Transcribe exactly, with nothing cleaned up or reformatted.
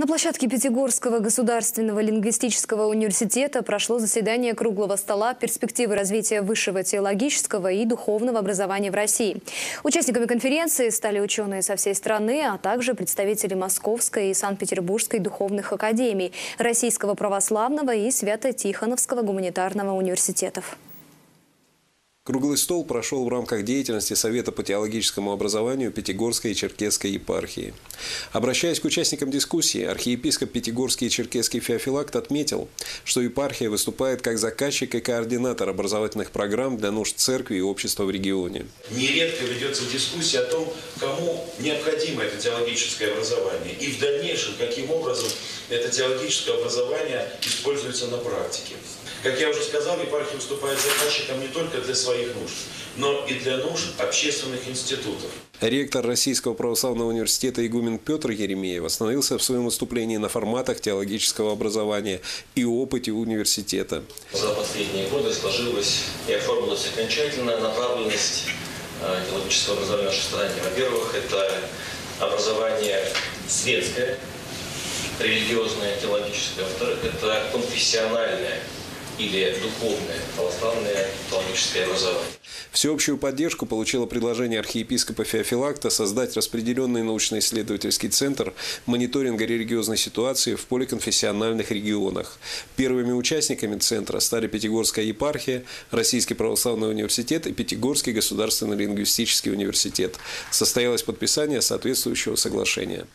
На площадке Пятигорского государственного лингвистического университета прошло заседание круглого стола «Перспективы развития высшего теологического и духовного образования в России». Участниками конференции стали ученые со всей страны, а также представители Московской и Санкт-Петербургской духовных академий, Российского православного и Свято-Тихоновского гуманитарного университетов. Круглый стол прошел в рамках деятельности Совета по теологическому образованию Пятигорской и Черкесской епархии. Обращаясь к участникам дискуссии, архиепископ Пятигорский и Черкесский Феофилакт отметил, что епархия выступает как заказчик и координатор образовательных программ для нужд церкви и общества в регионе. Нередко ведется дискуссия о том, кому необходимо это теологическое образование и в дальнейшем, каким образом это теологическое образование используется на практике. Как я уже сказал, епархия выступает заказчиком не только для своих нужд, но и для нужд общественных институтов. Ректор Российского православного университета игумен Петр Еремеев остановился в своем выступлении на форматах теологического образования и опыте университета. За последние годы сложилась и оформилась окончательная направленность теологического образования в нашей стране. Во-первых, это образование светское, религиозное, теологическое. Во-вторых, это конфессиональное или духовное, православное, теологическое образование. Всеобщую поддержку получило предложение архиепископа Феофилакта создать распределенный научно-исследовательский центр мониторинга религиозной ситуации в поликонфессиональных регионах. Первыми участниками центра стали Пятигорская епархия, Российский православный университет и Пятигорский государственный лингвистический университет. Состоялось подписание соответствующего соглашения.